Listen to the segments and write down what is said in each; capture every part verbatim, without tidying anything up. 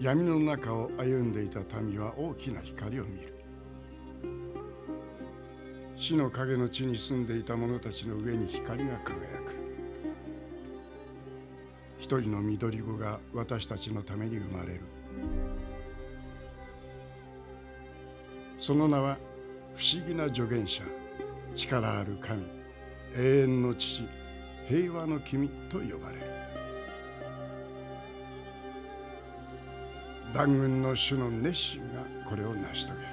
闇の中を歩んでいた民は大きな光を見る。死の影の地に住んでいた者たちの上に光が輝く。一人の緑子が私たちのために生まれる。その名は不思議な助言者、力ある神、永遠の父、平和の君と呼ばれる。万軍の主の熱心がこれを成し遂げる。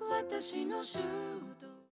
私の主